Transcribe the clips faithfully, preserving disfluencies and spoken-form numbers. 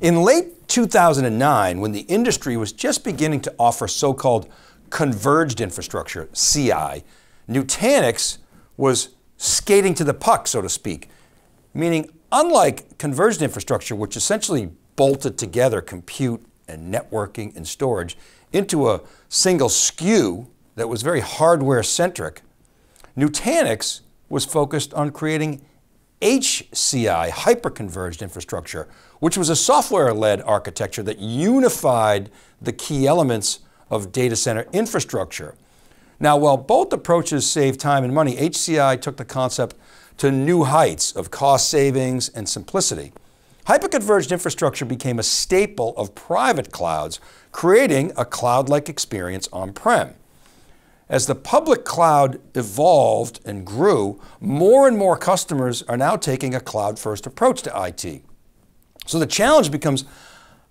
In late two thousand nine, when the industry was just beginning to offer so-called converged infrastructure, C I, Nutanix was skating to the puck, so to speak, meaning unlike converged infrastructure, which essentially bolted together compute and networking and storage into a single S K U that was very hardware-centric, Nutanix was focused on creating H C I, hyper-converged infrastructure, which was a software-led architecture that unified the key elements of data center infrastructure. Now, while both approaches save time and money, H C I took the concept to new heights of cost savings and simplicity. Hyperconverged infrastructure became a staple of private clouds, creating a cloud-like experience on-prem. As the public cloud evolved and grew, more and more customers are now taking a cloud-first approach to I T. So the challenge becomes,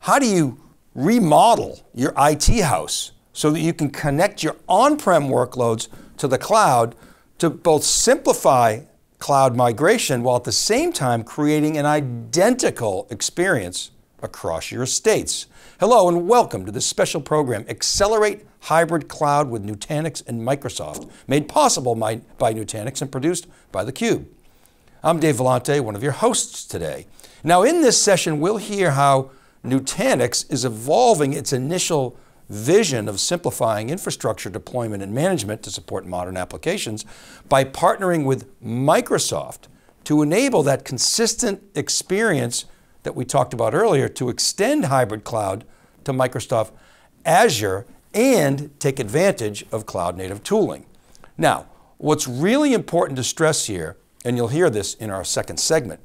how do you remodel your I T house so that you can connect your on-prem workloads to the cloud to both simplify cloud migration while at the same time creating an identical experience across your estates. Hello and welcome to this special program, Accelerate Hybrid Cloud with Nutanix and Microsoft, made possible by, by Nutanix and produced by theCUBE. I'm Dave Vellante, one of your hosts today. Now in this session, we'll hear how Nutanix is evolving its initial vision of simplifying infrastructure deployment and management to support modern applications by partnering with Microsoft to enable that consistent experience that we talked about earlier to extend hybrid cloud to Microsoft Azure and take advantage of cloud native tooling. Now, what's really important to stress here, and you'll hear this in our second segment,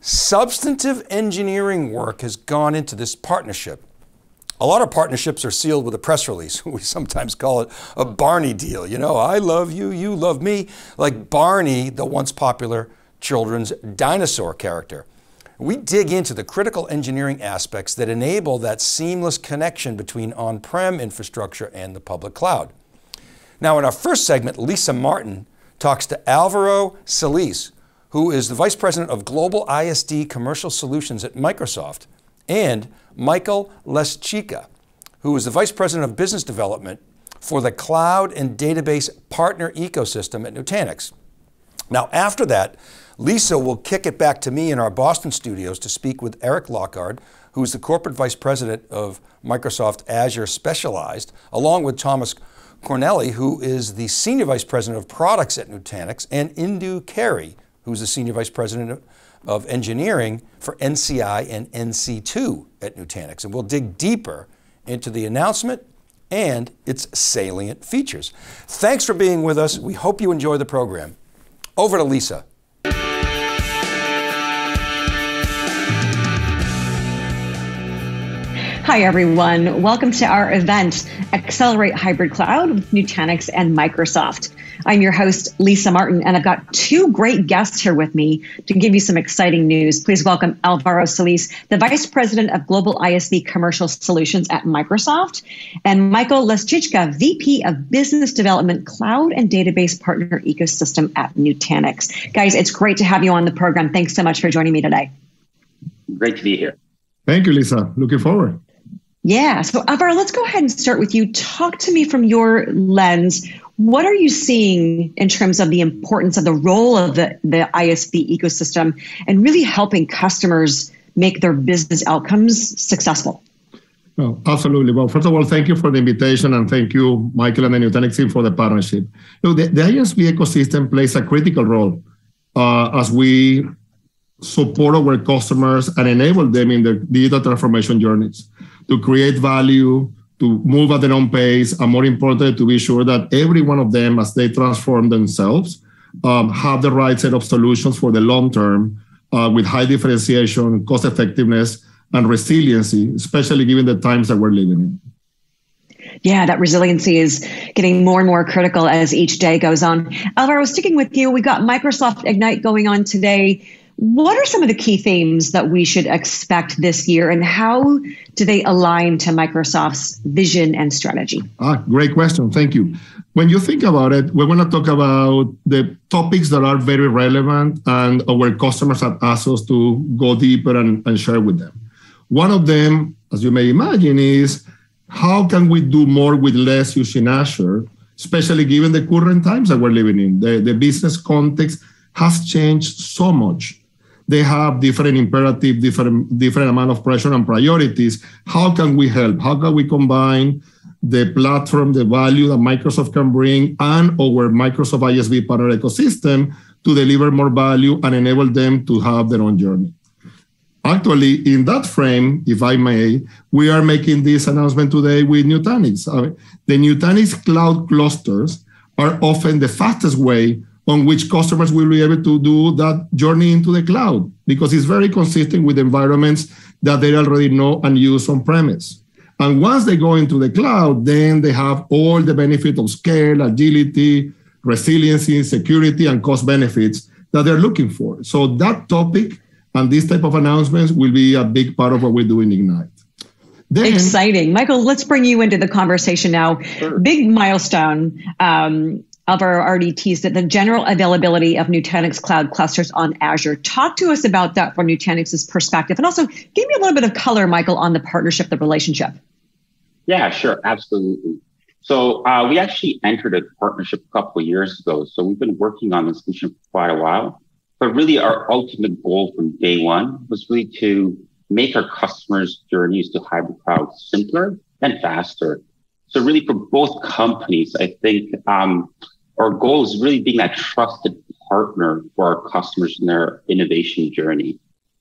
substantive engineering work has gone into this partnership. A lot of partnerships are sealed with a press release. We sometimes call it a Barney deal. You know, I love you, you love me. Like Barney, the once popular children's dinosaur character. We dig into the critical engineering aspects that enable that seamless connection between on-prem infrastructure and the public cloud. Now, in our first segment, Lisa Martin talks to Alvaro Celiss, who is the Vice President of Global I S D Commercial Solutions at Microsoft, and Michal Lesiczka, who is the Vice President of Business Development for the Cloud and Database Partner Ecosystem at Nutanix. Now, after that, Lisa will kick it back to me in our Boston studios to speak with Eric Lockard, who is the Corporate Vice President of Microsoft Azure Specialized, along with Thomas Corneli, who is the Senior Vice President of Products at Nutanix, and Indu Kerry, who is the Senior Vice President of of engineering for N C I and N C two at Nutanix. And we'll dig deeper into the announcement and its salient features. Thanks for being with us. We hope you enjoy the program. Over to Lisa. Hi, everyone. Welcome to our event, Accelerate Hybrid Cloud with Nutanix and Microsoft. I'm your host, Lisa Martin, and I've got two great guests here with me to give you some exciting news. Please welcome Alvaro Celiss, the Vice President of Global I S V Commercial Solutions at Microsoft, and Michal Lesiczka, V P of Business Development, Cloud and Database Partner Ecosystem at Nutanix. Guys, it's great to have you on the program. Thanks so much for joining me today. Great to be here. Thank you, Lisa. Looking forward. Yeah, so Alvaro, let's go ahead and start with you. Talk to me from your lens. What are you seeing in terms of the importance of the role of the, the I S V ecosystem and really helping customers make their business outcomes successful? Oh, absolutely. Well, first of all, thank you for the invitation and thank you, Michael and the Nutanix team for the partnership. Look, the, the I S V ecosystem plays a critical role uh, as we support our customers and enable them in their digital transformation journeys to create value, to move at their own pace, and more importantly, to be sure that every one of them, as they transform themselves, um, have the right set of solutions for the long term uh, with high differentiation, cost effectiveness, and resiliency, especially given the times that we're living in. Yeah, that resiliency is getting more and more critical as each day goes on. Alvaro, sticking with you, we got Microsoft Ignite going on today. What are some of the key themes that we should expect this year, and how do they align to Microsoft's vision and strategy? Ah, great question. Thank you. When you think about it, we want to talk about the topics that are very relevant and our customers have asked us to go deeper and, and share with them. One of them, as you may imagine, is how can we do more with less using Azure, especially given the current times that we're living in. The, the business context has changed so much. They have different imperative, different, different amount of pressure and priorities. How can we help? How can we combine the platform, the value that Microsoft can bring and our Microsoft I S V partner ecosystem to deliver more value and enable them to have their own journey? Actually, in that frame, if I may, we are making this announcement today with Nutanix. The Nutanix Cloud Clusters are often the fastest way on which customers will be able to do that journey into the cloud, because it's very consistent with environments that they already know and use on-premise. And once they go into the cloud, then they have all the benefit of scale, agility, resiliency, security, and cost benefits that they're looking for. So that topic and this type of announcements will be a big part of what we do in Ignite. Then, exciting. Michael, let's bring you into the conversation now. Sure. Big milestone. Um, Alvaro already teased that the general availability of Nutanix Cloud Clusters on Azure. Talk to us about that from Nutanix's perspective, and also give me a little bit of color, Michael, on the partnership, the relationship. Yeah, sure, absolutely. So uh, we actually entered a partnership a couple of years ago. So we've been working on this solution for quite a while, but really our ultimate goal from day one was really to make our customers' journeys to hybrid cloud simpler and faster. So really for both companies, I think um, our goal is really being that trusted partner for our customers in their innovation journey.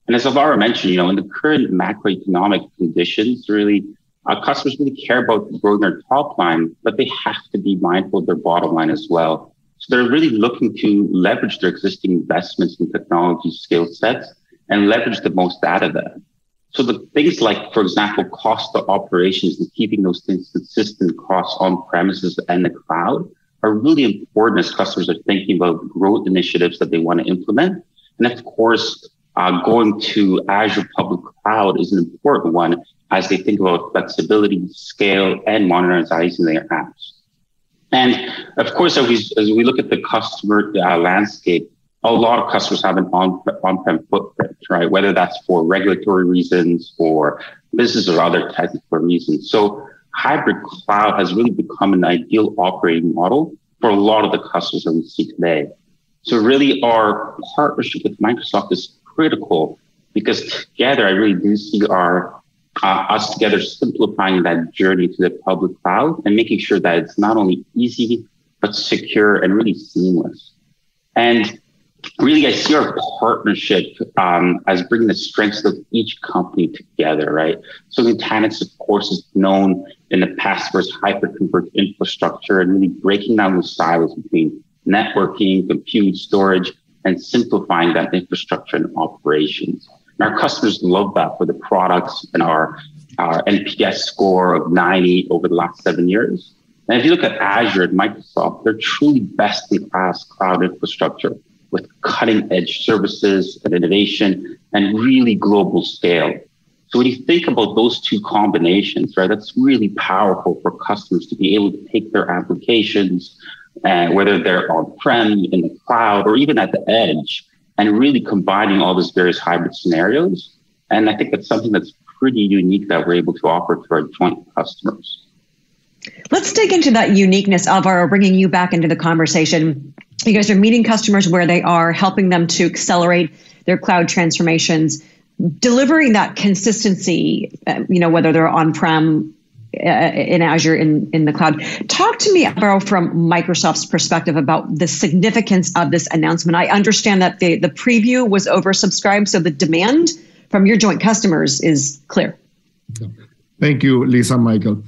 And as Alvaro mentioned, you know, in the current macroeconomic conditions, really, our customers really care about growing their top line, but they have to be mindful of their bottom line as well. So they're really looking to leverage their existing investments in technology skill sets and leverage the most out of that. So the things like, for example, cost of operations and keeping those things consistent across on-premises and the cloud are really important as customers are thinking about growth initiatives that they want to implement. And of course, uh, going to Azure Public Cloud is an important one as they think about flexibility, scale, and modernizing their apps. And of course, as we, as we look at the customer uh, landscape, a lot of customers have an on-prem footprint, right? Whether that's for regulatory reasons, for business or other technical reasons. So hybrid cloud has really become an ideal operating model for a lot of the customers that we see today. So really our partnership with Microsoft is critical because together I really do see our, uh, us together simplifying that journey to the public cloud and making sure that it's not only easy, but secure and really seamless. And really, I see our partnership um, as bringing the strengths of each company together, right? So Nutanix, of course, is known in the past for its hyper-converged infrastructure and really breaking down the silos between networking, compute, storage, and simplifying that infrastructure and operations. And our customers love that for the products and our, our N P S score of ninety over the last seven years. And if you look at Azure and Microsoft, they're truly best-in-class cloud infrastructure with cutting-edge services and innovation and really global scale. So when you think about those two combinations, right, that's really powerful for customers to be able to take their applications, uh, whether they're on-prem, in the cloud, or even at the edge, and really combining all these various hybrid scenarios. And I think that's something that's pretty unique that we're able to offer to our joint customers. Let's dig into that uniqueness, Alvaro, bringing you back into the conversation. You guys are meeting customers where they are, helping them to accelerate their cloud transformations, delivering that consistency, you know, whether they're on-prem, uh, in Azure, in, in the cloud. Talk to me, Alvaro, from Microsoft's perspective about the significance of this announcement. I understand that the, the preview was oversubscribed, so the demand from your joint customers is clear. Thank you, Lisa, Michael.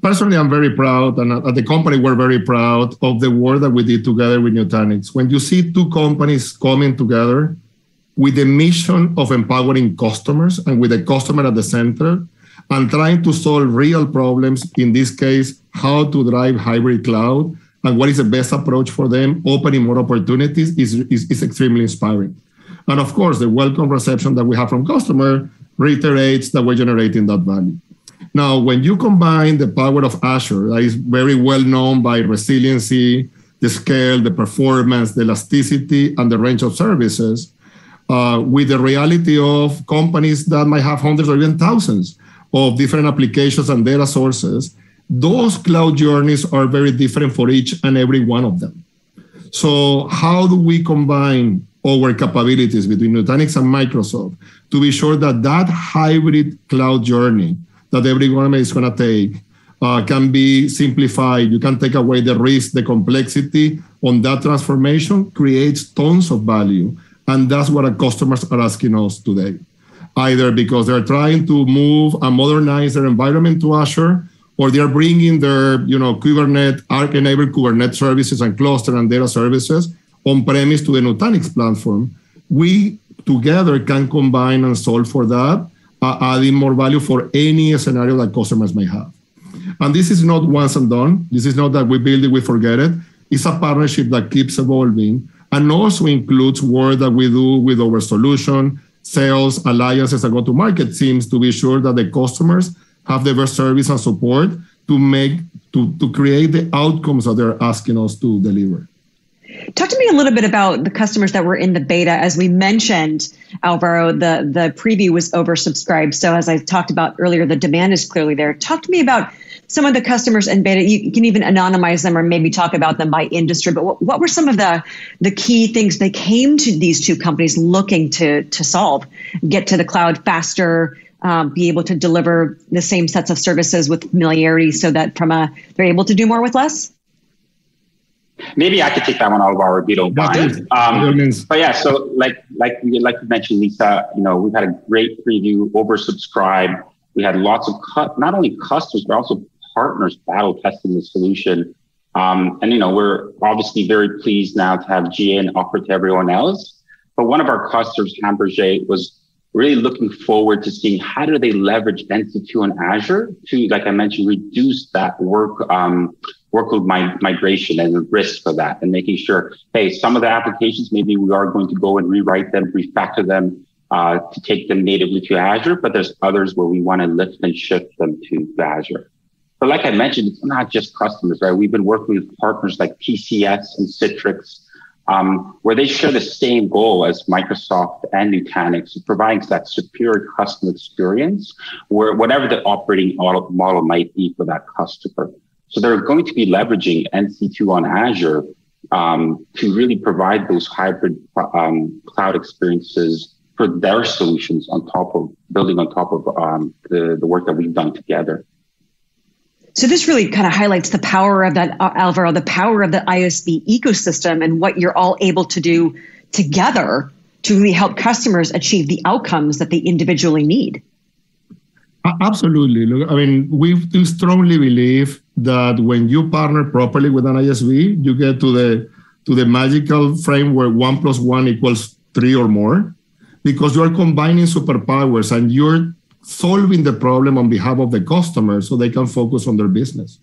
Personally, I'm very proud, and at the company, we're very proud of the work that we did together with Nutanix. When you see two companies coming together with the mission of empowering customers and with the customer at the center and trying to solve real problems, in this case, how to drive hybrid cloud and what is the best approach for them, opening more opportunities is, is, is extremely inspiring. And of course, the welcome reception that we have from customer reiterates that we're generating that value. Now, when you combine the power of Azure, that is very well known by resiliency, the scale, the performance, the elasticity, and the range of services, uh, with the reality of companies that might have hundreds or even thousands of different applications and data sources. Those cloud journeys are very different for each and every one of them. So how do we combine our capabilities between Nutanix and Microsoft to be sure that that hybrid cloud journey that every government is going to take uh, can be simplified? You can take away the risk, the complexity on that transformation, creates tons of value. And that's what our customers are asking us today, either because they're trying to move and modernize their environment to Azure, or they're bringing their, you know, Kubernetes, Arc-enabled Kubernetes services and cluster and data services on-premise to the Nutanix platform. We together can combine and solve for that, uh, adding more value for any scenario that customers may have. And this is not once and done. This is not that we build it, we forget it. It's a partnership that keeps evolving and also includes work that we do with our solution, sales, alliances, and go-to-market teams to be sure that the customers have the best service and support to make, to, to create the outcomes that they're asking us to deliver. Talk to me a little bit about the customers that were in the beta. As we mentioned, Alvaro, the, the preview was oversubscribed. So as I talked about earlier, the demand is clearly there. Talk to me about some of the customers in beta. You can even anonymize them or maybe talk about them by industry, but what, what were some of the, the key things they came to these two companies looking to, to solve, get to the cloud faster, Um, be able to deliver the same sets of services with familiarity so that from a, they're able to do more with less? Maybe I could take that one, Alvaro, if you don't mind. Um, but yeah, so like like like you mentioned, Lisa, you know, we've had a great preview, oversubscribed. We had lots of, cu- not only customers, but also partners battle testing the solution. Um, and, you know, we're obviously very pleased now to have G N offered to everyone else. But one of our customers, Camberger, was really looking forward to seeing how do they leverage N C two and Azure to, like I mentioned, reduce that work um, workload mi- migration and the risk of that, and making sure, hey, some of the applications, maybe we are going to go and rewrite them, refactor them uh, to take them natively to Azure, but there's others where we want to lift and shift them to Azure. But like I mentioned, it's not just customers, right? We've been working with partners like P C S and Citrix, Um, where they share the same goal as Microsoft and Nutanix, provides that superior customer experience, where whatever the operating model might be for that customer. So they're going to be leveraging N C two on Azure um, to really provide those hybrid um, cloud experiences for their solutions on top of building on top of um, the, the work that we've done together. So this really kind of highlights the power of that, Alvaro, the power of the I S V ecosystem and what you're all able to do together to really help customers achieve the outcomes that they individually need. Absolutely. Look, I mean, we strongly believe that when you partner properly with an I S V, you get to the to the magical framework one plus one equals three or more, because you are combining superpowers and you're solving the problem on behalf of the customer so they can focus on their business.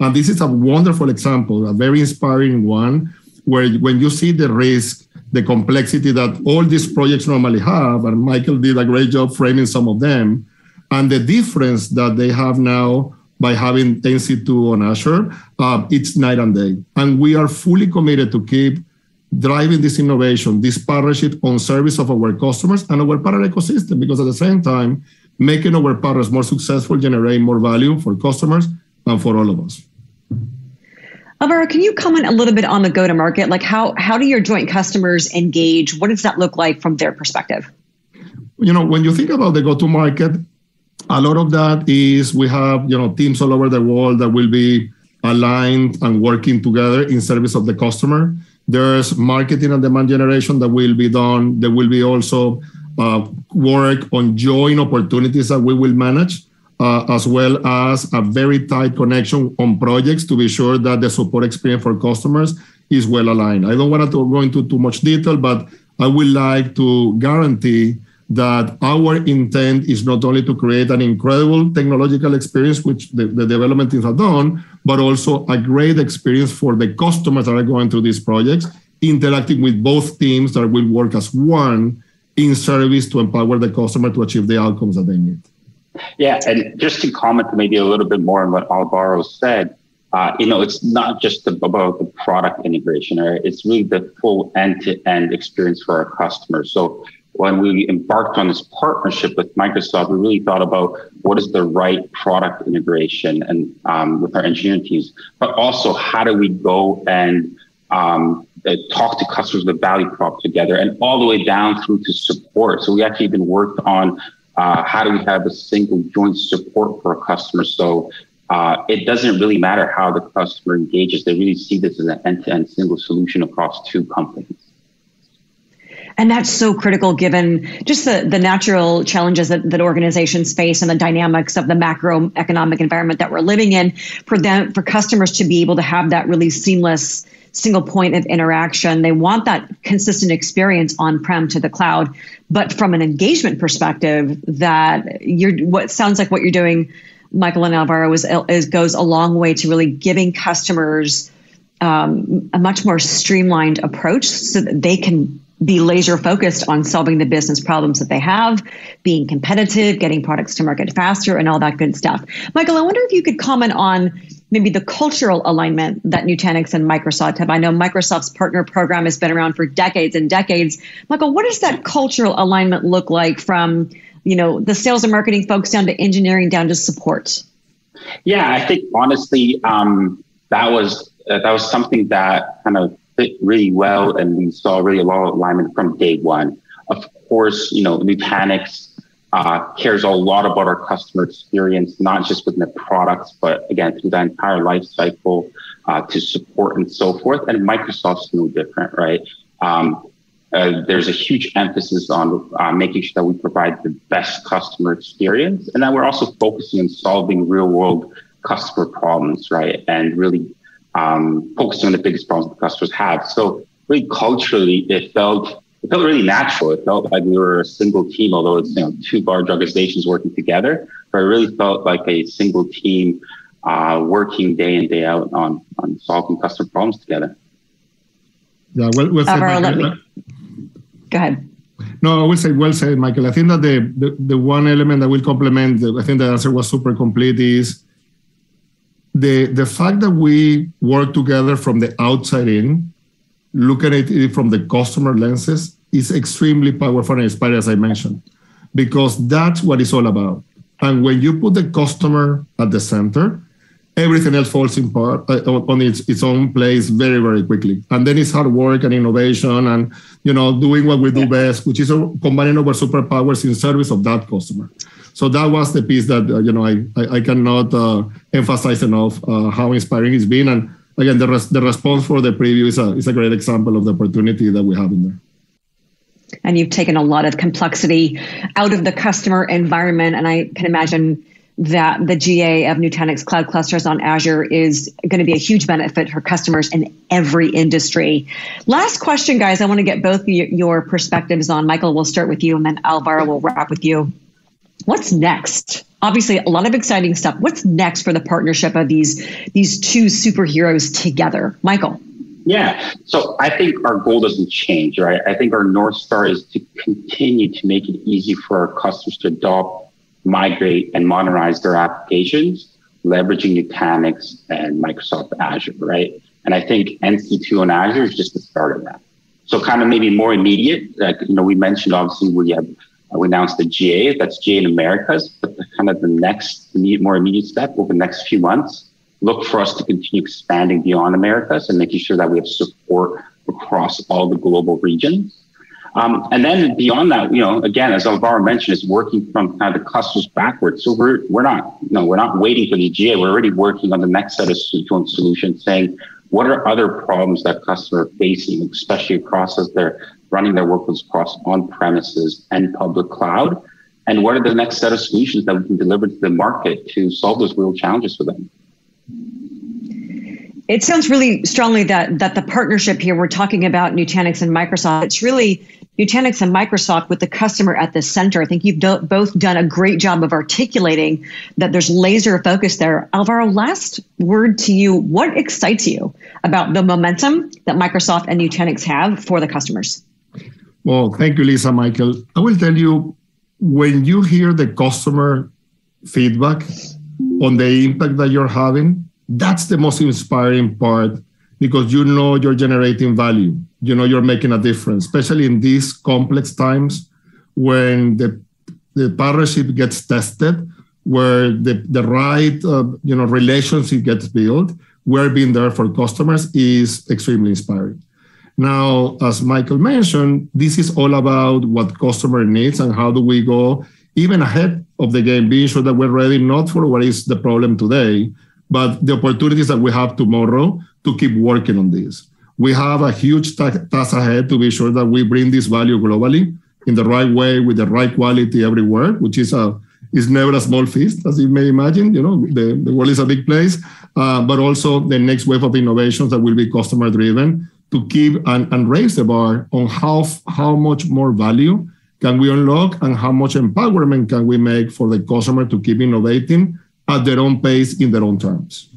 And this is a wonderful example, a very inspiring one, where when you see the risk, the complexity that all these projects normally have, and Michael did a great job framing some of them, and the difference that they have now by having N C two on Azure, uh, it's night and day. And we are fully committed to keep driving this innovation, this partnership on service of our customers and our partner ecosystem, because at the same time, making our partners more successful, generate more value for customers and for all of us. Alvaro, can you comment a little bit on the go-to-market? Like how, how do your joint customers engage? What does that look like from their perspective? You know, when you think about the go-to-market, a lot of that is we have, you know, teams all over the world that will be aligned and working together in service of the customer. There's marketing and demand generation that will be done. There will be also uh, work on joint opportunities that we will manage, uh, as well as a very tight connection on projects to be sure that the support experience for customers is well aligned. I don't want to go into too much detail, but I would like to guarantee that our intent is not only to create an incredible technological experience, which the, the development teams have done, but also a great experience for the customers that are going through these projects, interacting with both teams that will work as one in service to empower the customer to achieve the outcomes that they need. Yeah, and just to comment maybe a little bit more on what Alvaro said, uh, you know, it's not just about the product integration, right? It's really the full end-to-end experience for our customers. So when we embarked on this partnership with Microsoft, we really thought about what is the right product integration and um, with our engineering teams, but also how do we go and um, talk to customers the value prop together, and all the way down through to support. So we actually even worked on uh, how do we have a single joint support for our customers. So uh, it doesn't really matter how the customer engages. They really see this as an end-to-end single solution across two companies. And that's so critical given just the, the natural challenges that, that organizations face and the dynamics of the macroeconomic environment that we're living in, for them, for customers to be able to have that really seamless single point of interaction. They want that consistent experience on-prem to the cloud, but from an engagement perspective, that you're, what sounds like what you're doing, Michal and Alvaro, is, is goes a long way to really giving customers um, a much more streamlined approach so that they can be laser focused on solving the business problems that they have, being competitive, getting products to market faster, and all that good stuff. Michal, I wonder if you could comment on maybe the cultural alignment that Nutanix and Microsoft have. I know Microsoft's partner program has been around for decades and decades. Michal, what does that cultural alignment look like from, you know, the sales and marketing folks down to engineering, down to support? Yeah, I think honestly, um, that was uh, that was something that kind of fit really well, and we saw really a lot of alignment from day one. Of course, you know, Nutanix uh, cares a lot about our customer experience, not just within the products, but again, through the entire life cycle uh, to support and so forth. And Microsoft's no different, right? Um, uh, there's a huge emphasis on uh, making sure that we provide the best customer experience, and that we're also focusing on solving real world customer problems, right? And really Um, focusing on the biggest problems that customers have. So really culturally, it felt it felt really natural. It felt like we were a single team, although it's, you know, two large organizations working together. But it really felt like a single team uh, working day in, day out on, on solving customer problems together. Yeah, well, well said, Alvaro, Michal. Let me... Go ahead. No, I will say, well said, Michal. I think that the, the, the one element that will complement, I think the answer was super complete, is The, the fact that we work together from the outside in, look at it from the customer lenses, is extremely powerful and inspiring, as I mentioned, because that's what it's all about. And when you put the customer at the center, everything else falls in part, uh, on its, its own place very, very quickly. And then it's hard work and innovation and, you know, doing what we do yeah. best, which is combining our superpowers in service of that customer. So that was the piece that, uh, you know, I, I, I cannot uh, emphasize enough uh, how inspiring it's been. And again, the, res the response for the preview is a, is a great example of the opportunity that we have in there. And you've taken a lot of complexity out of the customer environment. And I can imagine that the G A of Nutanix Cloud Clusters on Azure is going to be a huge benefit for customers in every industry. Last question, guys. I want to get both your perspectives on. Michal, we'll start with you, and then Alvaro will wrap with you. What's next? Obviously, a lot of exciting stuff. What's next for the partnership of these, these two superheroes together? Michal. Yeah, so I think our goal doesn't change, right? I think our North Star is to continue to make it easy for our customers to adopt, migrate, and modernize their applications, leveraging Nutanix and Microsoft Azure, right? And I think N C two on Azure is just the start of that. So kind of maybe more immediate, like, you know, we mentioned, obviously, we have, we announced the G A, that's G A in Americas, but the, kind of the next immediate, more immediate step over the next few months, look for us to continue expanding beyond Americas and making sure that we have support across all the global regions. Um, and then beyond that, you know, again, as Alvaro mentioned, is working from kind of the clusters backwards. So we're we're not, you know, we're not waiting for the G A. We're already working on the next set of joint solutions, saying what are other problems that customers are facing, especially across as they're running their workloads across on-premises and public cloud, and what are the next set of solutions that we can deliver to the market to solve those real challenges for them. It sounds really strongly that that the partnership here, we're talking about Nutanix and Microsoft, it's really Nutanix and Microsoft with the customer at the center. I think you've do both done a great job of articulating that there's laser focus there. Alvaro, last word to you. What excites you about the momentum that Microsoft and Nutanix have for the customers? Well, thank you, Lisa, Michal. I will tell you, when you hear the customer feedback on the impact that you're having, That's the most inspiring part, because you know you're generating value. You know you're making a difference, especially in these complex times when the, the partnership gets tested, where the, the right uh, you know, relationship gets built, where being there for customers is extremely inspiring. Now, as Michael mentioned, this is all about what customer needs and how do we go even ahead of the game, being sure that we're ready not for what is the problem today, but the opportunities that we have tomorrow to keep working on this. We have a huge ta- task ahead to be sure that we bring this value globally in the right way, with the right quality everywhere, which is a is never a small feast, as you may imagine. You know, the, the world is a big place, uh, but also the next wave of innovations that will be customer-driven to keep and, and raise the bar on how, how much more value can we unlock and how much empowerment can we make for the customer to keep innovating at their own pace, in their own terms.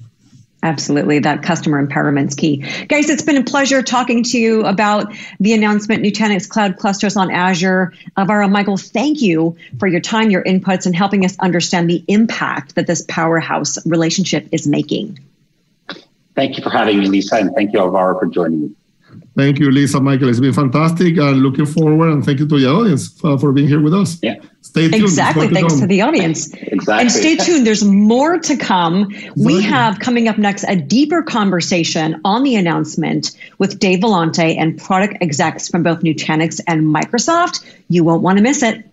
Absolutely. That customer empowerment's key. Guys, it's been a pleasure talking to you about the announcement, Nutanix Cloud Clusters on Azure. Alvaro, Michael, thank you for your time, your inputs, and helping us understand the impact that this powerhouse relationship is making. Thank you for having me, Lisa, and thank you, Alvaro, for joining me. Thank you, Lisa, Michael. It's been fantastic. I'm looking forward, and thank you to the audience uh, for being here with us. Yeah. Stay tuned. Exactly. Thanks to the audience. Exactly. And stay tuned. There's more to come. Exactly. We have coming up next a deeper conversation on the announcement with Dave Vellante and product execs from both Nutanix and Microsoft. You won't want to miss it.